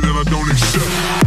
money that I don't accept.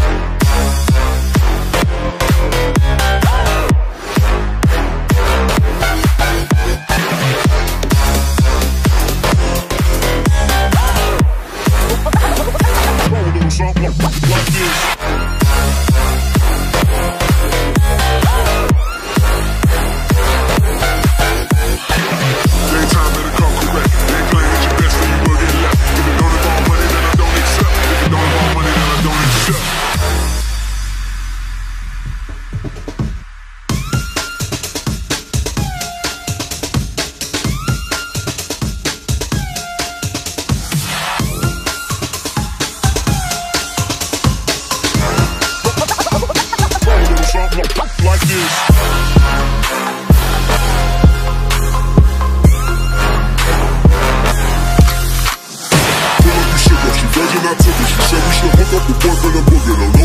She said we should hook up the boyfriend and booger.